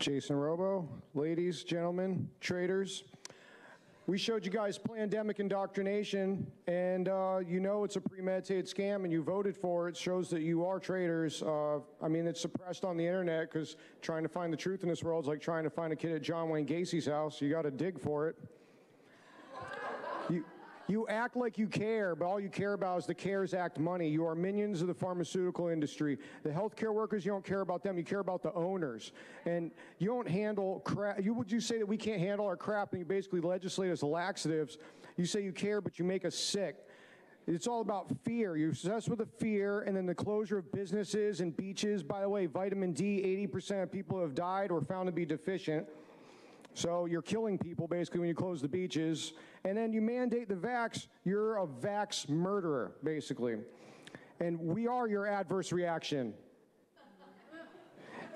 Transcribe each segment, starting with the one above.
Jason Robo, ladies, gentlemen, traders. We showed you guys Plandemic Indoctrination, and you know it's a premeditated scam, and you voted for it. Shows that you are traitors. I mean, it's suppressed on the internet because trying to find the truth in this world is like trying to find a kid at John Wayne Gacy's house. You got to dig for it. You act like you care, but all you care about is the CARES Act money. You are minions of the pharmaceutical industry. The healthcare workers, you don't care about them. You care about the owners. And you don't handle crap. You say that we can't handle our crap, and you basically legislate as laxatives. You say you care, but you make us sick. It's all about fear. You're obsessed with the fear, and then the closure of businesses and beaches. By the way, vitamin D, 80% of people have died or found to be deficient. So you're killing people, basically, when you close the beaches. And then you mandate the vax. You're a vax murderer, basically. And we are your adverse reaction.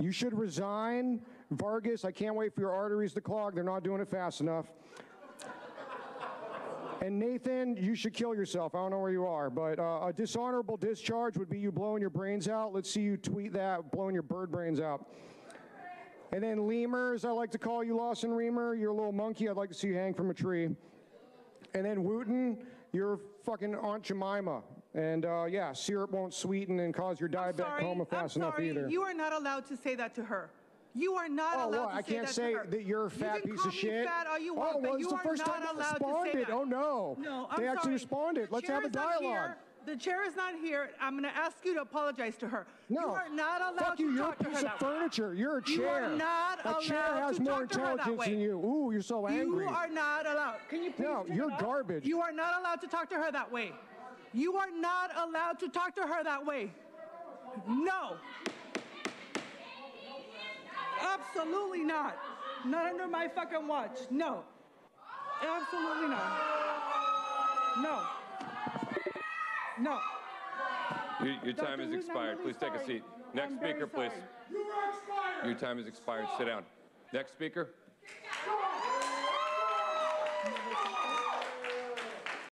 You should resign. Vargas, I can't wait for your arteries to clog. They're not doing it fast enough. And Nathan, you should kill yourself. I don't know where you are, but a dishonorable discharge would be you blowing your brains out. Let's see you tweet that, blowing your bird brains out. And then Lemur, as I like to call you, Lawson Reamer, you're a little monkey. I'd like to see you hang from a tree. And then Wooten, you're fucking Aunt Jemima. And yeah, syrup won't sweeten and cause your diabetic coma fast enough either. You are not allowed to say that to her. You are not allowed to say that to her. I can't say that you're a fat piece of shit. You can call me fat all you want, but you are not allowed to say that. Oh, no. No, I'm sorry. They actually responded. Let's have a dialogue. The chair is not here. I'm going to ask you to apologize to her. No. You are not allowed to talk to her that way. Fuck you, you're a piece of furniture. You're a chair. You are not allowed to talk to her that way. A chair has more intelligence than you. Ooh, you're so angry. You are not allowed. Can you please turn it off? No, you're garbage. You are not allowed to talk to her that way. You are not allowed to talk to her that way. No. Absolutely not. Not under my fucking watch. No. Absolutely not. No. No. Your time is expired. Please take a seat. Next speaker, please. Your time is expired. Sit down. Next speaker.